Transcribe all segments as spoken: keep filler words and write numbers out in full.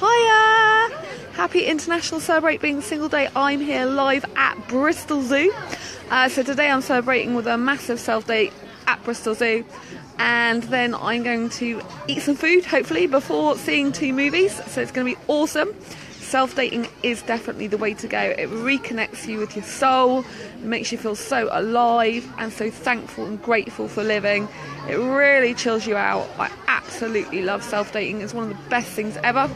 Hiya! Happy International Celebrate Being Single Day. I'm here live at Bristol Zoo. Uh, so today I'm celebrating with a massive self day at Bristol Zoo, and then I'm going to eat some food hopefully before seeing two movies, so it's going to be awesome. Self-dating is definitely the way to go. It reconnects you with your soul, it makes you feel so alive and so thankful and grateful for living. It really chills you out. I absolutely love self-dating. It's one of the best things ever,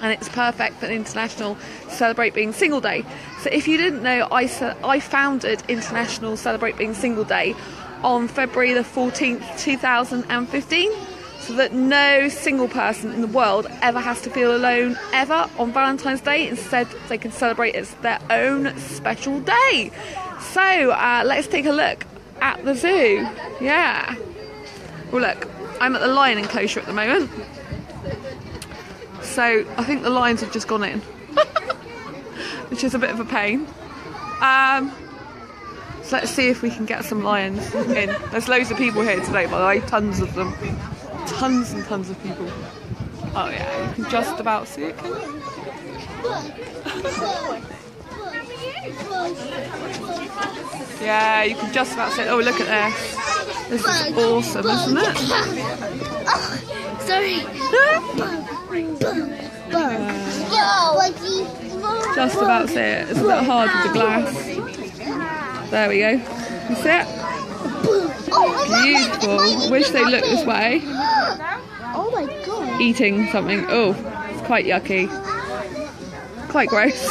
and it's perfect for International Celebrate Being Single Day. So if you didn't know, I, I founded International Celebrate Being Single Day on February the fourteenth, two thousand fifteen. So that no single person in the world ever has to feel alone ever on Valentine's Day. Instead, they can celebrate it's their own special day. So uh, let's take a look at the zoo. Yeah. Well, look, I'm at the lion enclosure at the moment. So I think the lions have just gone in, which is a bit of a pain. Um, so let's see if we can get some lions in. There's loads of people here today, by the way, tons of them. Tons and tons of people. Oh yeah, you can just about see it, can you? Yeah, you can just about see it. Oh, look at this. This is awesome, isn't it? Oh, sorry. Yeah. Just about see it. It's a bit hard with the glass. There we go. You see it? Beautiful. I wish they looked this way. Oh my god. Eating something. Oh, it's quite yucky. Quite gross.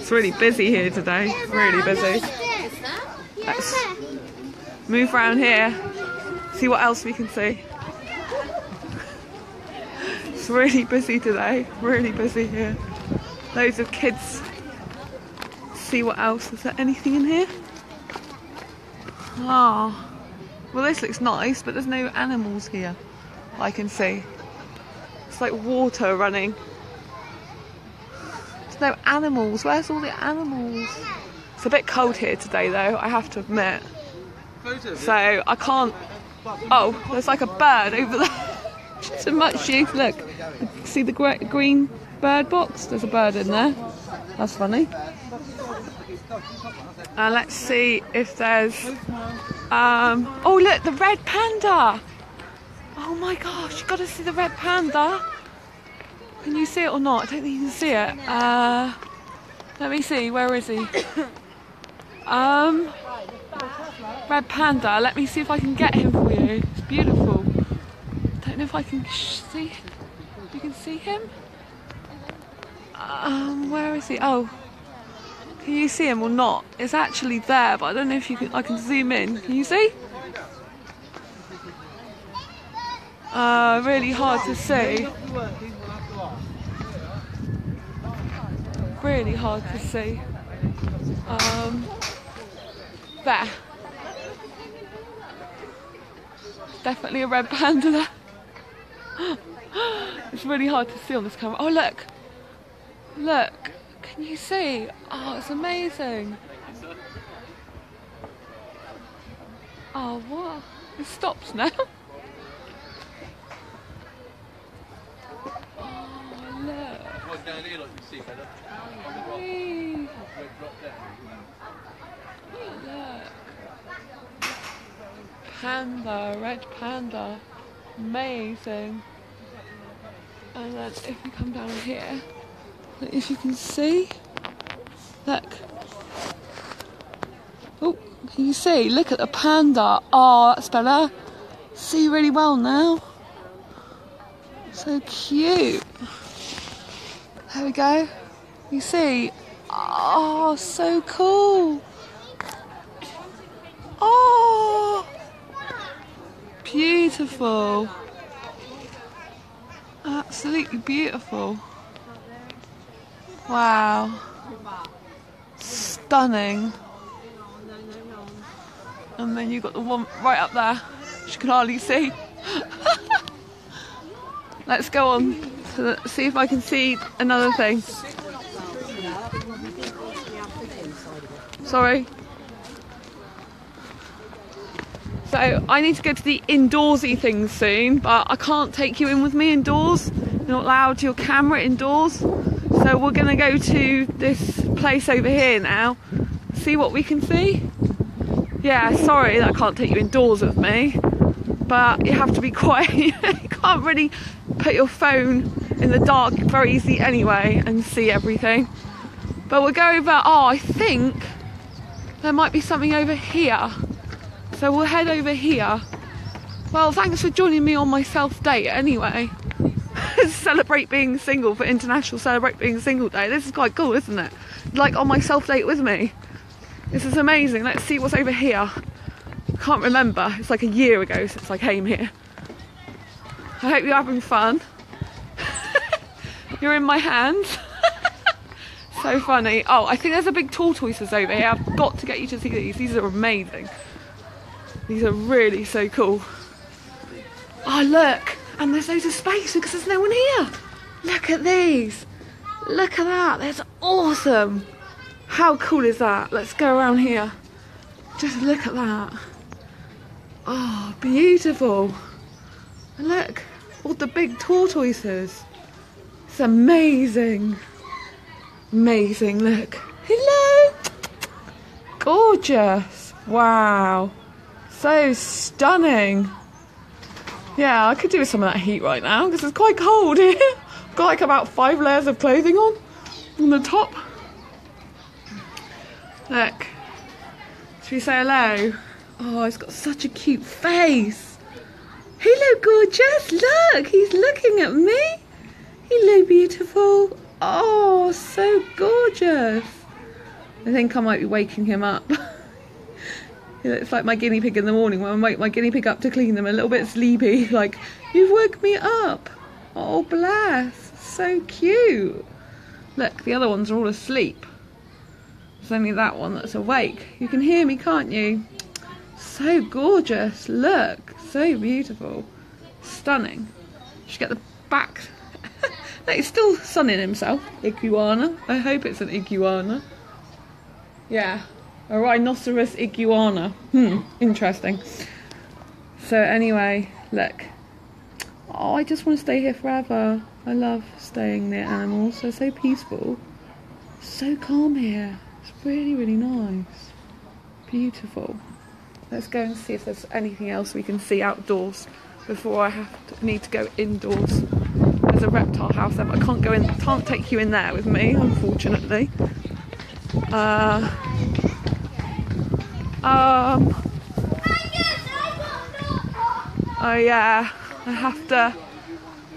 It's really busy here today. Really busy. Let's move around here. See what else we can see. It's really busy today. Really busy here. Loads of kids. See what else. Is there anything in here? Ah, oh. Well, this looks nice, but there's no animals here I can see. It's like water running. There's no animals. Where's all the animals? It's a bit cold here today though, I have to admit. So I can't. Oh, there's like a bird over there. It's a much youth. Look, see the green bird box? There's a bird in there. That's funny. Uh, let's see if there's um oh look, the red panda. Oh my gosh, you gotta see the red panda. Can you see it or not? I don't think you can see it. Uh let me see, where is he? Um red panda, let me see if I can get him for you. It's beautiful. Don't know if I can see him. You can see him. Um where is he? Oh, can you see him or not? It's actually there, but I don't know if you can. I can zoom in. Can you see? Uh, really hard to see. Really hard to see. Um, there. Definitely a red panda there. It's really hard to see on this camera. Oh look, look. Can you see? Oh, it's amazing. Oh, what? It stops now. Oh, look. Hey. Look. Panda, red panda. Amazing. And then if we come down here, if you can see, look. Oh, can you see? Look at the panda. Oh, that's better. See really well now. So cute. There we go. You see? Oh, so cool. Oh, beautiful. Absolutely beautiful. Wow, stunning. And then you've got the one right up there, which you can hardly see. Let's go on to the, see if I can see another thing. Sorry. So I need to go to the indoorsy thing soon, but I can't take you in with me indoors. You're not allowed your camera indoors. So we're gonna go to this place over here now, see what we can see. Yeah, sorry that I can't take you indoors with me, but you have to be quiet. You can't really put your phone in the dark very easy anyway and see everything. But we'll go over, oh, I think there might be something over here. So we'll head over here. Well, thanks for joining me on my self-date anyway. Celebrate being single for International Celebrate Being Single Day. This is quite cool, isn't it? Like on my self-date with me. This is amazing. Let's see what's over here. Can't remember. It's like a year ago since I came here. I hope you're having fun. You're in my hands. So funny. Oh, I think there's a big tortoises over here. I've got to get you to see these. These are amazing. These are really so cool. Oh, look. And there's loads of space because there's no one here. Look at these. Look at that. That's awesome. How cool is that? Let's go around here. Just look at that. Oh, beautiful. And look, all the big tortoises. It's amazing. Amazing, look. Hello. Gorgeous. Wow. So stunning. Yeah, I could do with some of that heat right now because it's quite cold here. I've got like about five layers of clothing on, on the top. Look, should we say hello? Oh, he's got such a cute face. Hello, gorgeous, look, he's looking at me. Hello, beautiful. Oh, so gorgeous. I think I might be waking him up. It's like my guinea pig in the morning when I wake my guinea pig up to clean them, a little bit sleepy, like, you've woke me up. Oh, bless. So cute. Look, the other ones are all asleep. It's only that one that's awake. You can hear me, can't you? So gorgeous. Look, so beautiful. Stunning. You should get the back. No, he's still sunning himself. Iguana. I hope it's an iguana. Yeah. A rhinoceros iguana. Hmm, interesting. So anyway, look. Oh, I just want to stay here forever. I love staying near animals. They're so peaceful. So calm here. It's really, really nice. Beautiful. Let's go and see if there's anything else we can see outdoors before I have to, need to go indoors. There's a reptile house there, but I can't go in. Can't take you in there with me, unfortunately. Uh... Um, oh yeah, I have to,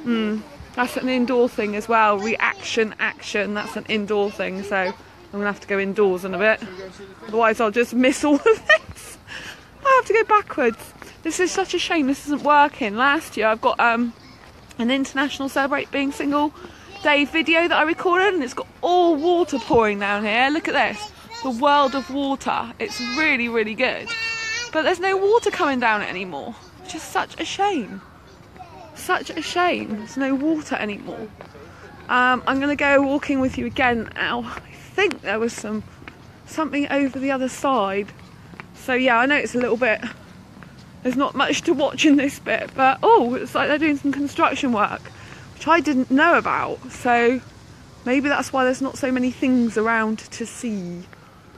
mm, that's an indoor thing as well, reaction, action, that's an indoor thing, so I'm going to have to go indoors in a bit, otherwise I'll just miss all of this. I have to go backwards. This is such a shame this isn't working. Last year I've got um, an International Celebrate Being Single Day video that I recorded, and it's got all water pouring down here. Look at this. The world of water. It's really, really good. But there's no water coming down it anymore. Which is such a shame. Such a shame. There's no water anymore. Um, I'm going to go walking with you again now. I think there was some something over the other side. So yeah, I know it's a little bit... There's not much to watch in this bit. But oh, it's like they're doing some construction work. Which I didn't know about. So maybe that's why there's not so many things around to see.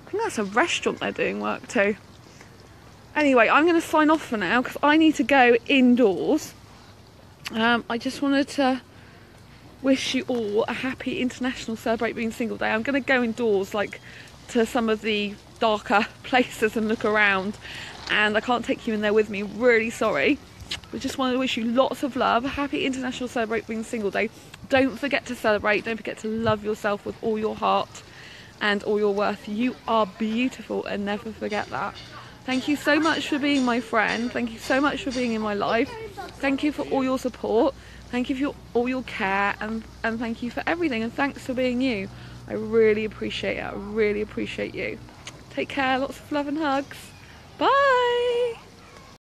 I think that's a restaurant they're doing work to. Anyway, I'm going to sign off for now because I need to go indoors. Um, I just wanted to wish you all a happy International Celebrate Being Single Day. I'm going to go indoors, like to some of the darker places and look around. And I can't take you in there with me. Really sorry. We just wanted to wish you lots of love. Happy International Celebrate Being Single Day. Don't forget to celebrate. Don't forget to love yourself with all your heart. And all your worth. You are beautiful, and never forget that. Thank you so much for being my friend. Thank you so much for being in my life. Thank you for all your support. Thank you for your, all your care, and and thank you for everything, and thanks for being you. I really appreciate it. I really appreciate you. Take care. Lots of love and hugs. Bye.